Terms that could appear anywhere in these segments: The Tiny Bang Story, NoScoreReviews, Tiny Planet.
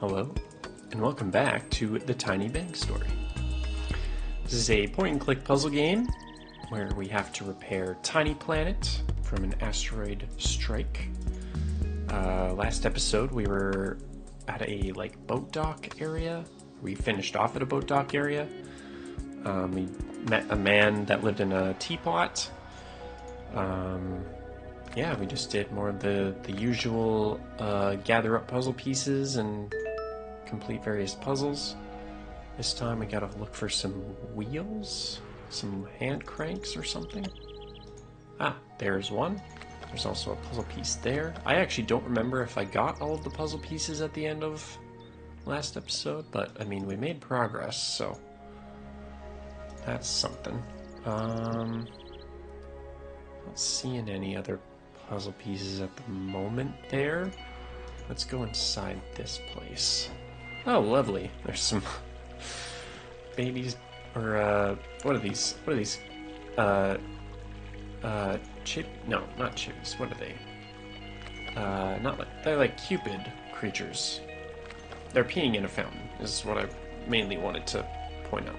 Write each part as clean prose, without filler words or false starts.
Hello, and welcome back to The Tiny Bang Story. This is a point-and-click puzzle game where we have to repair Tiny Planet from an asteroid strike. Last episode we were at a boat dock area. We finished off at a boat dock area. We met a man that lived in a teapot. Yeah, we just did more of the usual gather up puzzle pieces and complete various puzzles. This time we gotta look for some wheels, some hand cranks or something. Ah, there's one. There's also a puzzle piece there. I actually don't remember if I got all of the puzzle pieces at the end of last episode, but I mean, we made progress, so that's something. Not seeing any other puzzle pieces at the moment there. Let's go inside this place. Oh, lovely. There's some babies, or, what are these? What are these? No, not chips. What are they? They're like Cupid creatures. They're peeing in a fountain, is what I mainly wanted to point out.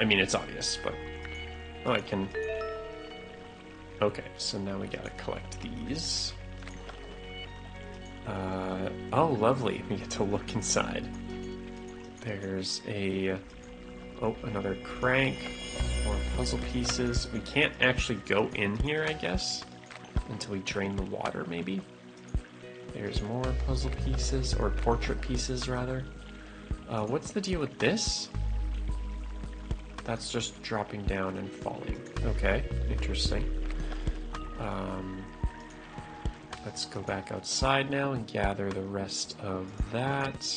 I mean, it's obvious, but I can... Okay, so now we gotta collect these. Oh, lovely. We get to look inside. There's a... Oh, another crank. More puzzle pieces. We can't actually go in here, I guess, until we drain the water, maybe. There's more puzzle pieces, or portrait pieces, rather. What's the deal with this? That's just dropping down and falling. Okay, interesting. Let's go back outside now and gather the rest of that.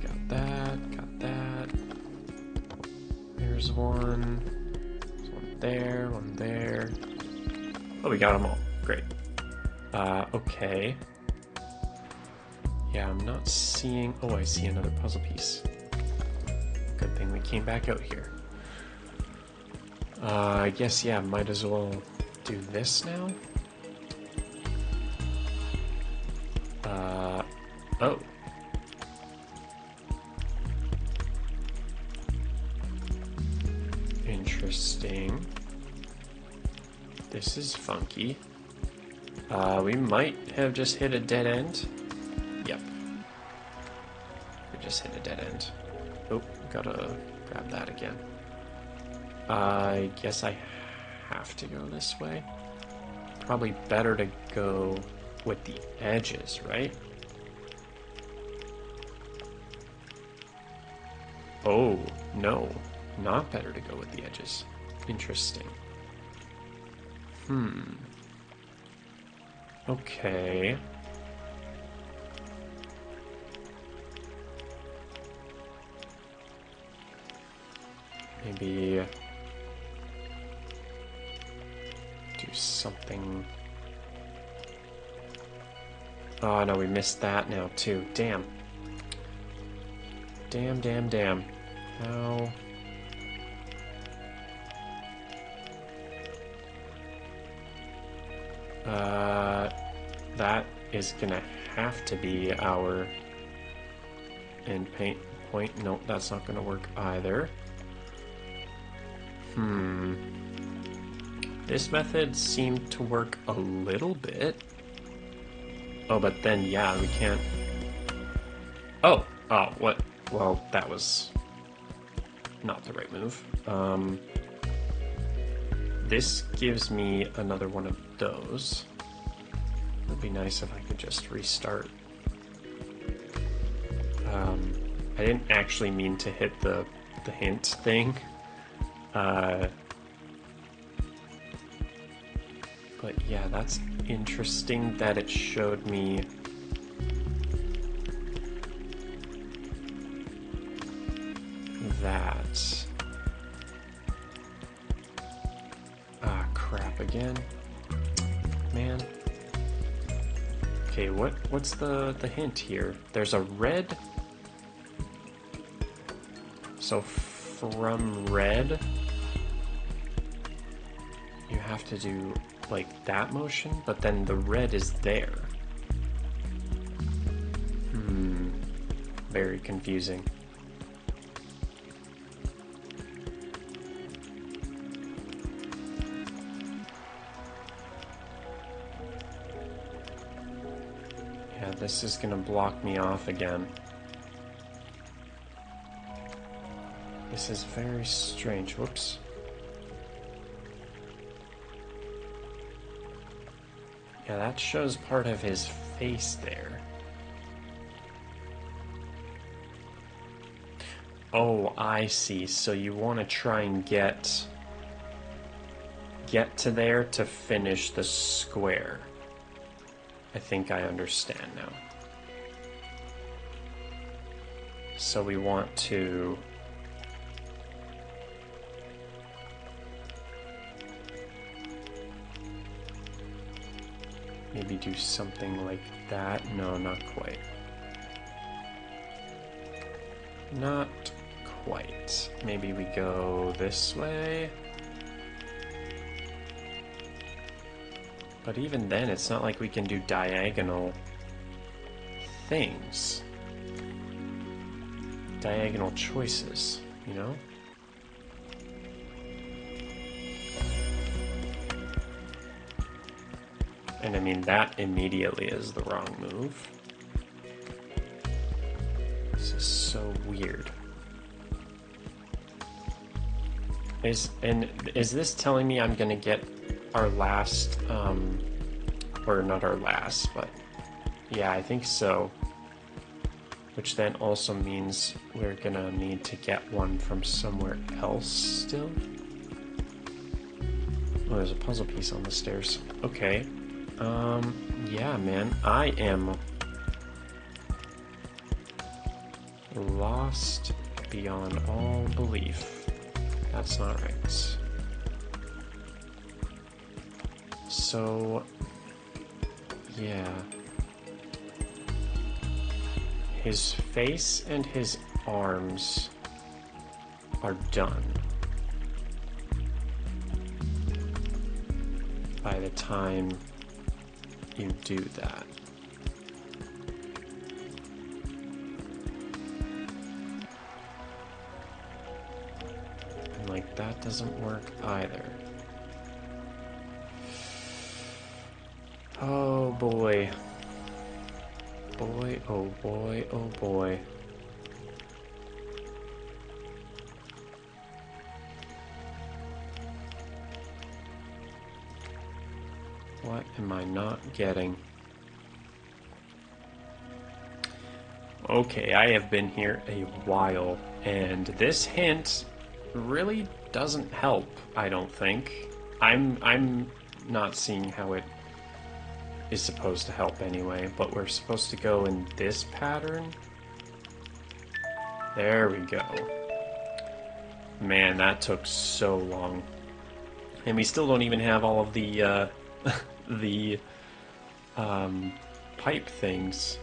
Got that, got that. There's one. There's one there, one there. Oh, we got them all. Great. Okay. Yeah, I'm not seeing... Oh, I see another puzzle piece. Good thing we came back out here. I guess, yeah, might as well do this now. Oh. Interesting. This is funky. We might have just hit a dead end. Yep. We just hit a dead end. Oh, gotta grab that again. I guess I have to go this way. Probably better to go with the edges, right? Oh, no. Not better to go with the edges. Interesting. Okay. Maybe... something. Oh no, we missed that now too. Damn. Damn, damn, damn. No. That is gonna have to be our end paint point. Nope, that's not gonna work either. This method seemed to work a little bit. Oh, but then, yeah, we can't... Oh, what? Well, that was not the right move. This gives me another one of those. It would be nice if I could just restart. I didn't actually mean to hit the hint thing. But yeah, that's interesting that it showed me... that. Ah, crap again. Man. Okay, what's the hint here? There's a red... So from red... you have to do... like that motion, but then the red is there. very confusing. Yeah, this is gonna block me off again. This is very strange. Whoops. Yeah, that shows part of his face there. Oh, I see. So you want to try and get to there to finish the square. I think I understand now. So we want to... maybe do something like that. No, not quite. Not quite. Maybe we go this way. But even then, it's not like we can do diagonal things. Diagonal choices, you know? And I mean, that immediately is the wrong move. This is so weird. Is this telling me I'm gonna get our last, or not our last, but yeah, I think so. Which then also means we're gonna need to get one from somewhere else still. Oh, there's a puzzle piece on the stairs. Okay. Yeah, man, I am lost beyond all belief. That's not right. So, yeah. His face and his arms are done by the time you do that. And like that doesn't work either. Oh boy. Boy, oh boy, oh boy. What am I not getting? Okay, I have been here a while, and this hint really doesn't help, I don't think. I'm not seeing how it is supposed to help anyway, but we're supposed to go in this pattern. There we go. Man, that took so long. And we still don't even have all of the, pipe things.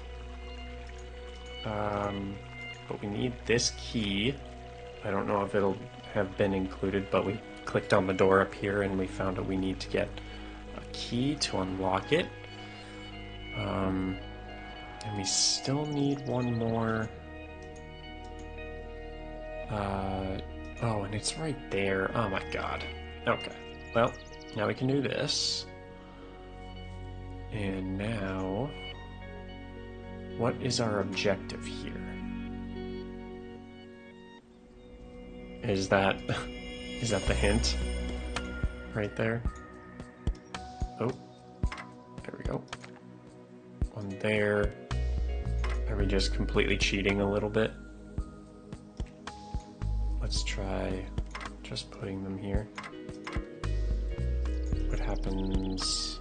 But we need this key. I don't know if it'll have been included, but we clicked on the door up here and we found that we need to get a key to unlock it. And we still need one more. Oh, and it's right there. Oh my god. Okay. Well, now we can do this. And now, what is our objective here? Is that the hint? Right there? Oh, there we go. One there. Are we just completely cheating a little bit? Let's try just putting them here. What happens?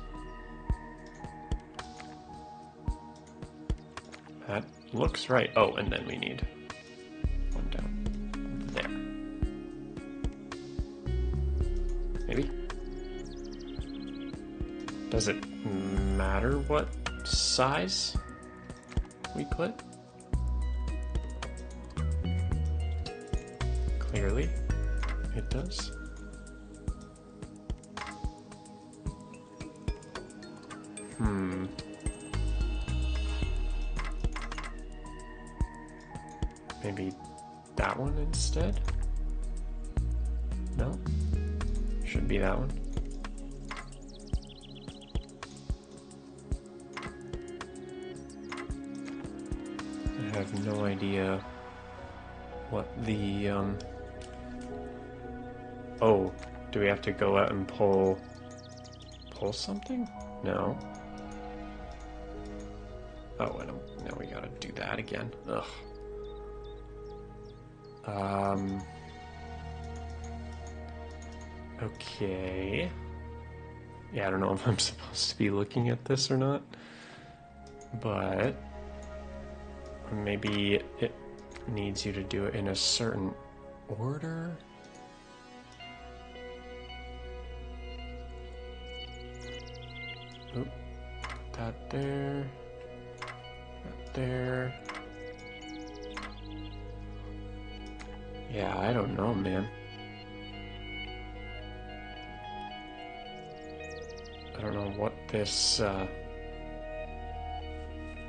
That looks right. Oh, and then we need one down there. Maybe? Does it matter what size we put? Clearly, it does. maybe that one instead? No? Should be that one. I have no idea what the, oh, do we have to go out and pull something? No. Oh, I don't, now we gotta do that again. Ugh. Okay. Yeah, I don't know if I'm supposed to be looking at this or not, but maybe it needs you to do it in a certain order. Oop, that there, that there. Yeah, I don't know, man. I don't know what this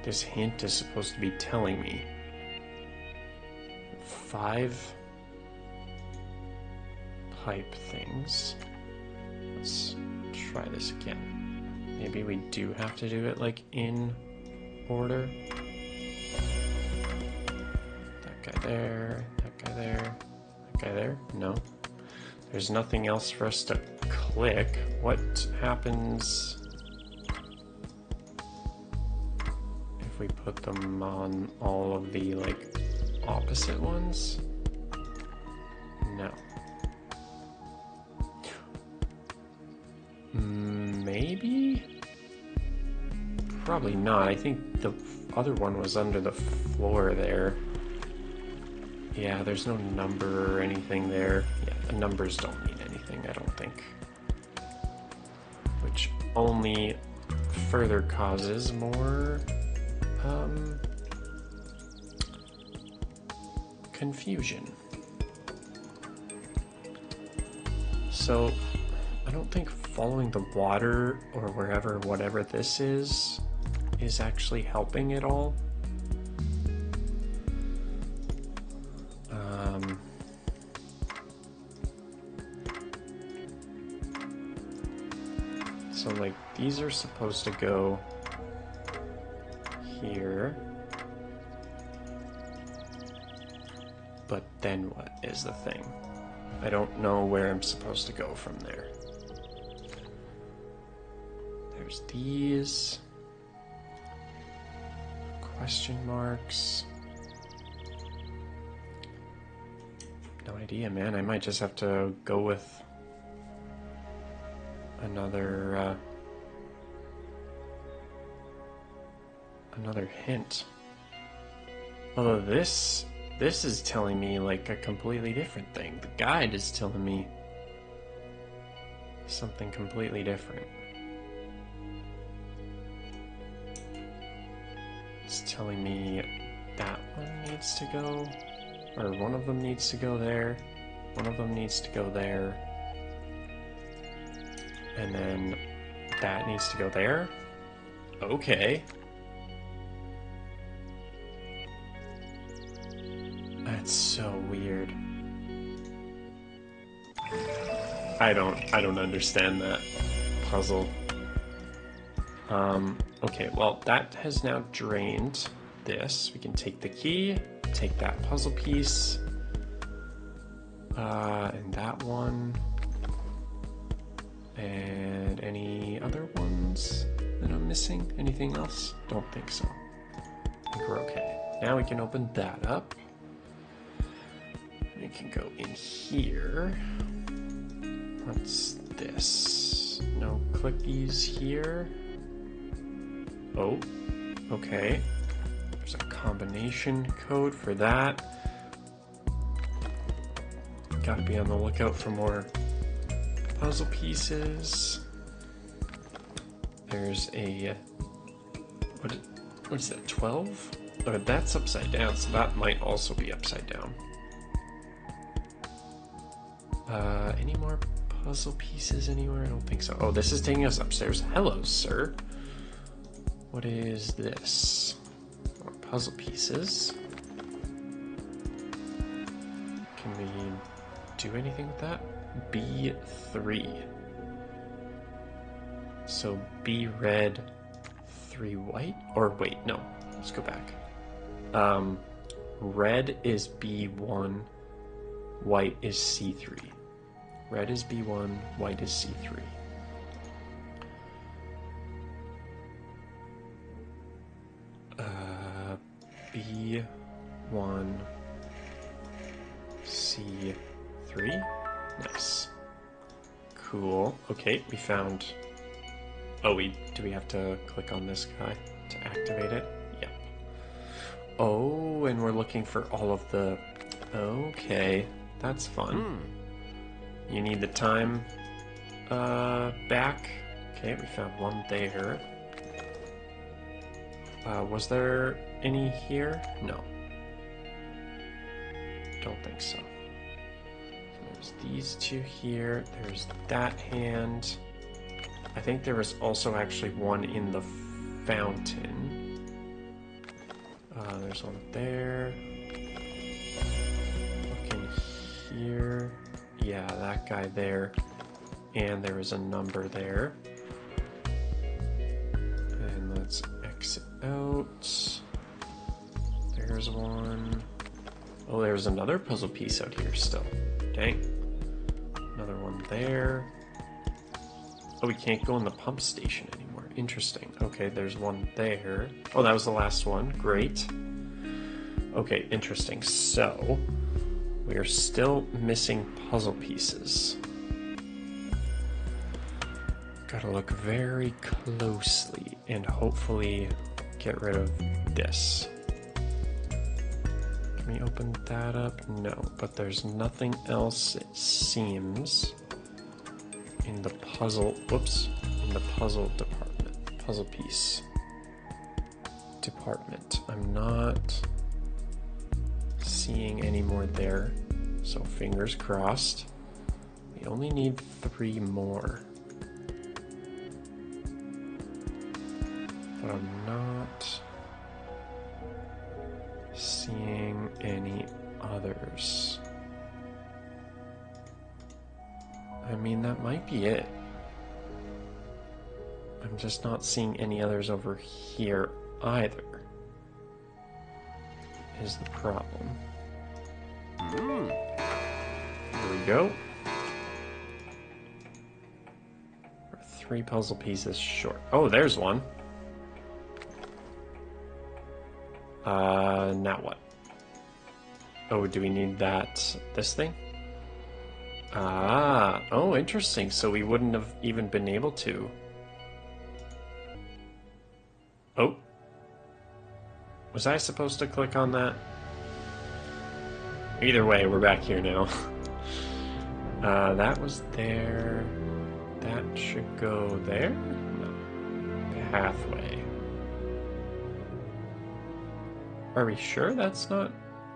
this hint is supposed to be telling me. 5 pipe things. Let's try this again. Maybe we do have to do it like in order. That guy there, that guy there, that guy there. No. There's nothing else for us to click. What happens if we put them on all of the like opposite ones? No. Maybe? Probably not. I think the other one was under the floor there. Yeah, there's no number or anything there. Yeah, the numbers don't mean anything, I don't think. Which only further causes more confusion. So, I don't think following the water or wherever, whatever this is actually helping at all. So like these are supposed to go here, but then what is the thing? I don't know where I'm supposed to go from there. There's these question marks. No idea, man. I might just have to go with another another hint. Although this is telling me like a completely different thing. The guide is telling me something completely different. It's telling me that one needs to go, or one of them needs to go there, one of them needs to go there, and then that needs to go there? Okay. That's so weird. I don't understand that puzzle. Okay, well, that has now drained this. We can take the key, take that puzzle piece, and that one. And any other ones that I'm missing? Anything else? Don't think so. I think we're okay. Now we can open that up. We can go in here. What's this? No clickies here. Oh, okay. There's a combination code for that. Gotta be on the lookout for more puzzle pieces. There's a what is that, 12? Oh, that's upside down, so that might also be upside down. Any more puzzle pieces anywhere? I don't think so. Oh, this is taking us upstairs. Hello, sir. What is this? More puzzle pieces. really do anything with that. B3. So B red, 3 white, or wait, no, let's go back. Red is B1, white is C3. Red is B1, white is C3. B1, C3. Nice. Cool. Okay, we found... Oh, do we have to click on this guy to activate it? Yep. Oh, and we're looking for all of the... Okay, that's fun. Mm. You need the time back. Okay, we found one there. Was there any here? No. Don't think so. There's these two here. There's that hand. I think there was also actually one in the fountain. There's one there. Looking here. Yeah, that guy there. And there was a number there. And let's exit out. There's one. Oh, there's another puzzle piece out here still. Dang. Another one there. Oh, we can't go in the pump station anymore. Interesting. Okay, there's one there. Oh, that was the last one. Great. Okay, interesting. So, we are still missing puzzle pieces. Gotta look very closely and hopefully get rid of this. Can we open that up? No, but there's nothing else, it seems. In the puzzle, whoops, in the puzzle department, puzzle piece department. I'm not seeing any more there, so fingers crossed. We only need 3 more. But I'm not seeing any others. I mean, that might be it. I'm just not seeing any others over here either, is the problem. Here we go. We're 3 puzzle pieces short. Oh, there's one. Now what? Oh, do we need that, this thing? Ah, oh, interesting. So we wouldn't have even been able to. Oh. Was I supposed to click on that? Either way, we're back here now. That was there. That should go there? No. Pathway. Are we sure that's not?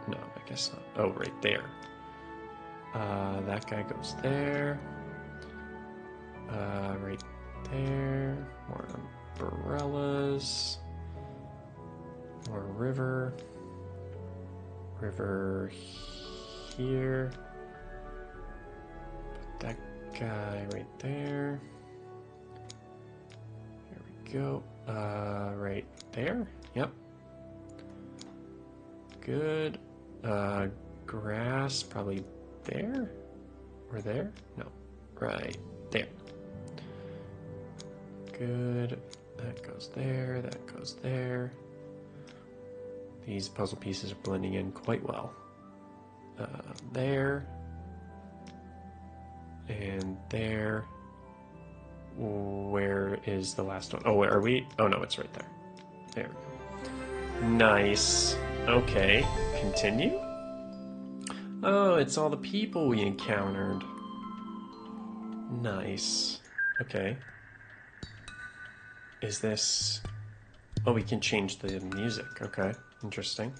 No, I guess not. Oh, right there. That guy goes there. Right there. More umbrellas. More river. River here. Put that guy right there. Here we go. Right there. Yep. Good. Grass, probably. There? Or there? No. Right there. Good. That goes there. That goes there. These puzzle pieces are blending in quite well. There. And there. Where is the last one? Oh, where are we? Oh, no, it's right there. There we go. Nice. Okay. Continue. Oh, it's all the people we encountered. Nice. Okay. Is this... Oh, we can change the music. Okay, interesting.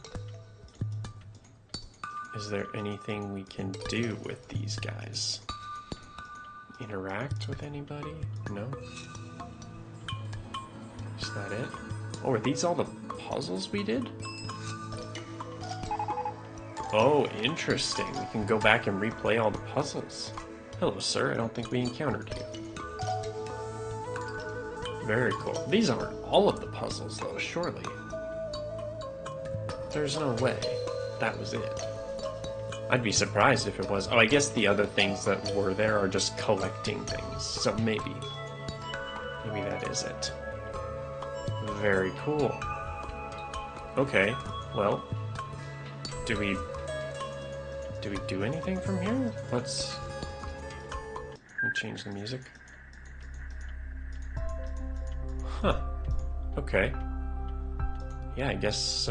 Is there anything we can do with these guys? Interact with anybody? No? Is that it? Oh, are these all the puzzles we did? Oh, interesting. We can go back and replay all the puzzles. Hello, sir. I don't think we encountered you. Very cool. These aren't all of the puzzles, though, surely. There's no way that was it. I'd be surprised if it was. Oh, I guess the other things that were there are just collecting things. So maybe. Maybe that is it. Very cool. Okay, well, do we do anything from here? Let me change the music. Huh. Okay. Yeah, I guess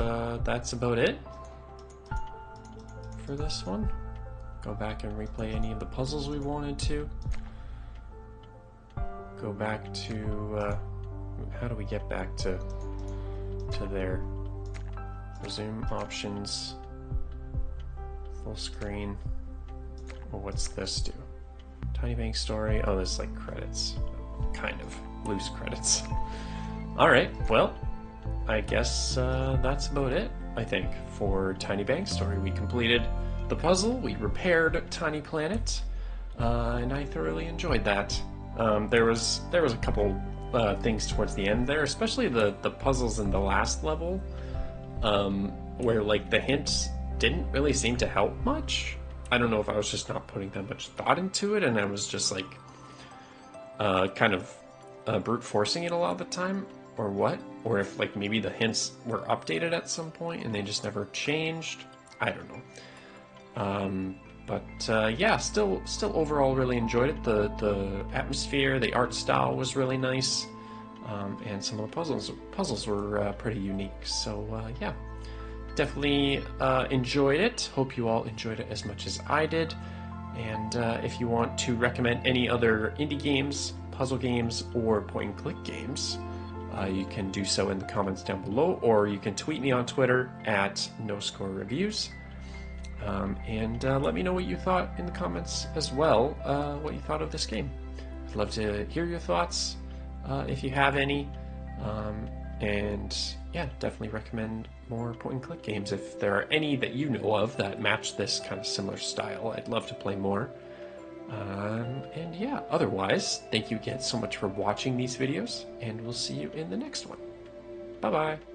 that's about it for this one. Go back and replay any of the puzzles we wanted to. Go back to, how do we get back to there? Resume options, full screen. Well, what's this do? Tiny Bang Story. Oh, this is like credits, kind of loose credits. All right, well, I guess that's about it, I think, for Tiny Bang Story. We completed the puzzle, we repaired Tiny Planet, and I thoroughly enjoyed that. There was a couple things towards the end there, especially the puzzles in the last level, where like the hints didn't really seem to help much. I don't know if I was just not putting that much thought into it, and I was just like kind of brute forcing it a lot of the time, or what, or if like maybe the hints were updated at some point and they just never changed. I don't know. Yeah, still overall really enjoyed it. The atmosphere, the art style was really nice, and some of the puzzles were pretty unique. So yeah, definitely enjoyed it. Hope you all enjoyed it as much as I did. And if you want to recommend any other indie games, puzzle games, or point-and-click games, you can do so in the comments down below, or you can tweet me on Twitter at NoScoreReviews. Let me know what you thought in the comments as well, what you thought of this game. I'd love to hear your thoughts, if you have any, and yeah, definitely recommend more point-and-click games if there are any that you know of that match this kind of similar style. I'd love to play more. And yeah, otherwise, thank you again so much for watching these videos, and we'll see you in the next one. Bye-bye!